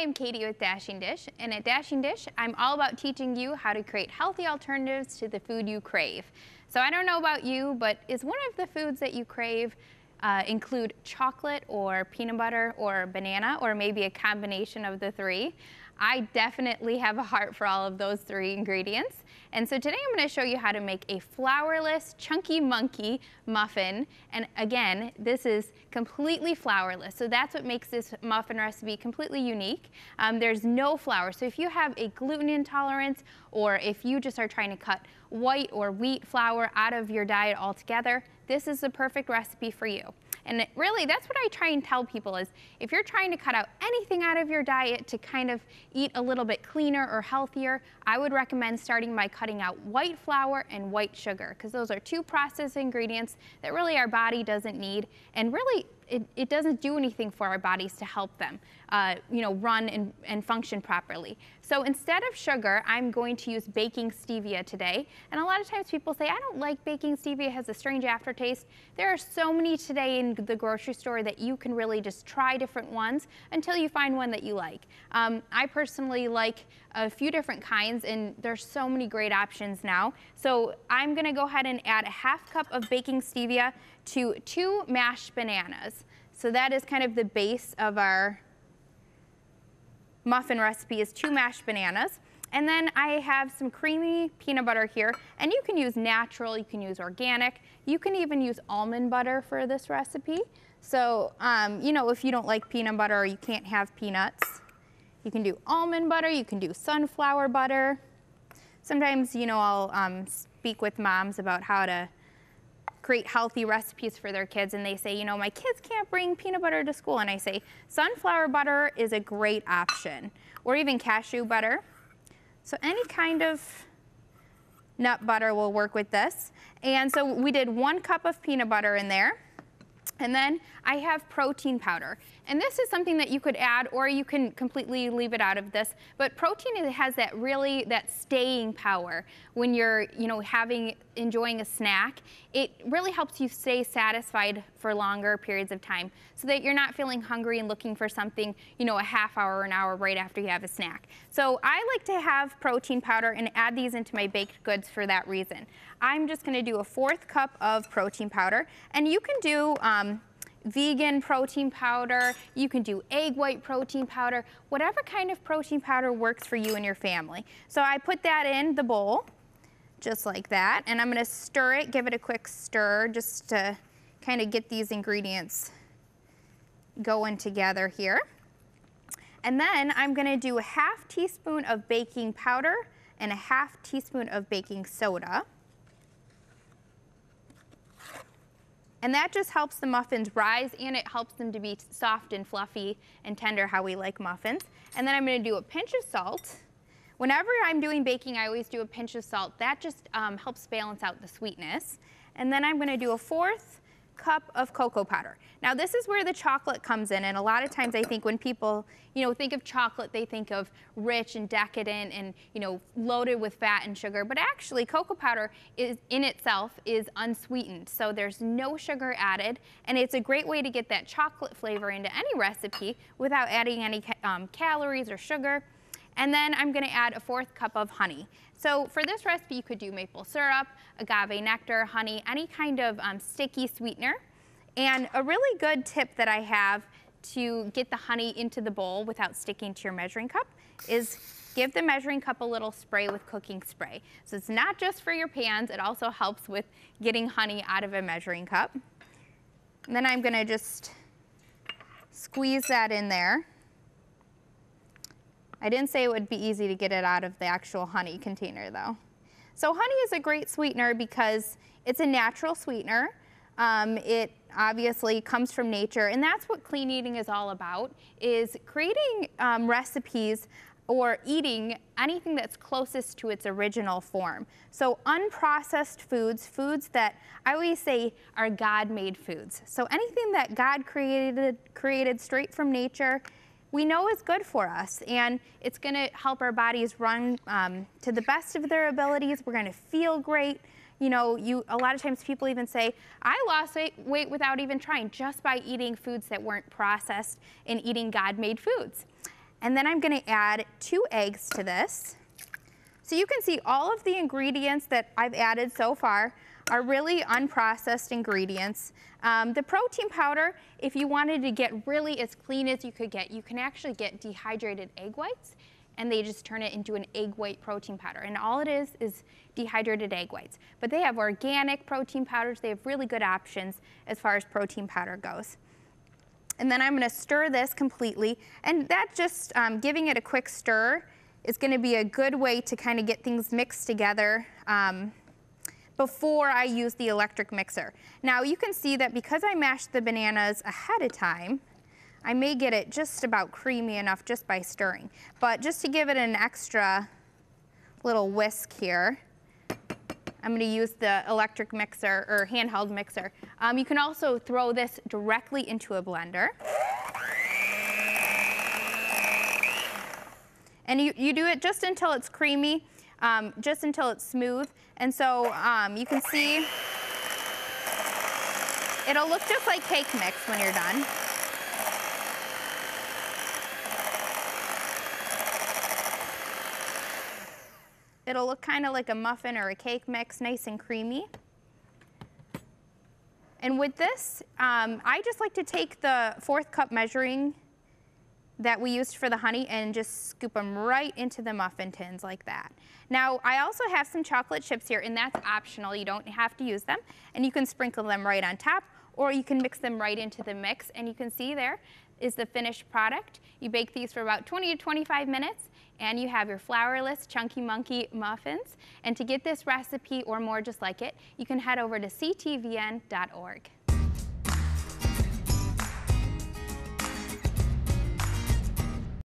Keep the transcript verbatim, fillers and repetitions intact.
Hi, I'm Katie with Dashing Dish, and at Dashing Dish, I'm all about teaching you how to create healthy alternatives to the food you crave. So I don't know about you, but is one of the foods that you crave uh, include chocolate or peanut butter or banana or maybe a combination of the three? I definitely have a heart for all of those three ingredients. And so today I'm going to show you how to make a flourless Chunky Monkey muffin. And again, this is completely flourless. So that's what makes this muffin recipe completely unique. Um, there's no flour. So if you have a gluten intolerance, or if you just are trying to cut white or wheat flour out of your diet altogether, this is the perfect recipe for you. And it, really, that's what I try and tell people is, if you're trying to cut out anything out of your diet to kind of eat a little bit cleaner or healthier, I would recommend starting by cutting out white flour and white sugar, because those are two processed ingredients that really our body doesn't need, and really it, it doesn't do anything for our bodies to help them uh, you know, run and, and function properly. So instead of sugar, I'm going to use baking stevia today. And a lot of times people say, I don't like baking stevia, it has a strange aftertaste. There are so many today in the grocery store that you can really just try different ones until you find one that you like. Um, I personally like a few different kinds, and there's so many great options now. So I'm gonna go ahead and add a half cup of baking stevia to two mashed bananas. So that is kind of the base of our muffin recipe, is two mashed bananas. And then I have some creamy peanut butter here, and you can use natural, you can use organic, you can even use almond butter for this recipe. So, um, you know, if you don't like peanut butter or you can't have peanuts, you can do almond butter, you can do sunflower butter. Sometimes, you know, I'll um, speak with moms about how to create healthy recipes for their kids, and they say, you know, my kids can't bring peanut butter to school, and I say, sunflower butter is a great option, or even cashew butter. So any kind of nut butter will work with this. And so we did one cup of peanut butter in there. And then I have protein powder. And this is something that you could add, or you can completely leave it out of this. But protein has that really, that staying power when you're, you know, having, enjoying a snack. It really helps you stay satisfied for longer periods of time, so that you're not feeling hungry and looking for something, you know, a half hour or an hour right after you have a snack. So I like to have protein powder and add these into my baked goods for that reason. I'm just gonna do a fourth cup of protein powder, and you can do, um, vegan protein powder, you can do egg white protein powder, whatever kind of protein powder works for you and your family. So I put that in the bowl, just like that, and I'm gonna stir it, give it a quick stir just to kind of get these ingredients going together here. And then I'm gonna do a half teaspoon of baking powder and a half teaspoon of baking soda. And that just helps the muffins rise, and it helps them to be soft and fluffy and tender, how we like muffins. And then I'm gonna do a pinch of salt. Whenever I'm doing baking, I always do a pinch of salt. That just um, helps balance out the sweetness. And then I'm gonna do a fourth cup of cocoa powder. Now this is where the chocolate comes in, and a lot of times I think when people, you know, think of chocolate, they think of rich and decadent and, you know, loaded with fat and sugar, but actually cocoa powder is in itself is unsweetened, so there's no sugar added, and it's a great way to get that chocolate flavor into any recipe without adding any um, calories or sugar. And then I'm gonna add a fourth cup of honey. So for this recipe, you could do maple syrup, agave nectar, honey, any kind of um, sticky sweetener. And a really good tip that I have to get the honey into the bowl without sticking to your measuring cup is give the measuring cup a little spray with cooking spray. So it's not just for your pans, it also helps with getting honey out of a measuring cup. And then I'm gonna just squeeze that in there. I didn't say it would be easy to get it out of the actual honey container though. So honey is a great sweetener because it's a natural sweetener. Um, it obviously comes from nature, and that's what clean eating is all about, is creating um, recipes or eating anything that's closest to its original form. So unprocessed foods, foods that I always say are God-made foods. So anything that God created, created straight from nature, we know is good for us, and it's gonna help our bodies run um, to the best of their abilities. We're gonna feel great. You know, you, a lot of times people even say, I lost weight, weight without even trying, just by eating foods that weren't processed and eating God-made foods. And then I'm gonna add two eggs to this. So you can see all of the ingredients that I've added so far are really unprocessed ingredients. Um, the protein powder, if you wanted to get really as clean as you could get, you can actually get dehydrated egg whites, and they just turn it into an egg white protein powder. And all it is is dehydrated egg whites. But they have organic protein powders. They have really good options as far as protein powder goes. And then I'm gonna stir this completely. And that just, um, giving it a quick stir is gonna be a good way to kind of get things mixed together um, before I use the electric mixer. Now you can see that because I mashed the bananas ahead of time, I may get it just about creamy enough just by stirring. But just to give it an extra little whisk here, I'm gonna use the electric mixer or handheld mixer. Um, you can also throw this directly into a blender. And you, you do it just until it's creamy. Um, just until it's smooth. And so um, you can see it'll look just like cake mix when you're done. It'll look kind of like a muffin or a cake mix, nice and creamy. And with this, um, I just like to take the fourth cup measuring that we used for the honey and just scoop them right into the muffin tins like that. Now, I also have some chocolate chips here, and that's optional. You don't have to use them, and you can sprinkle them right on top, or you can mix them right into the mix. And you can see there is the finished product. You bake these for about twenty to twenty-five minutes, and you have your flourless Chunky Monkey muffins. And to get this recipe or more just like it, you can head over to C T V N dot org.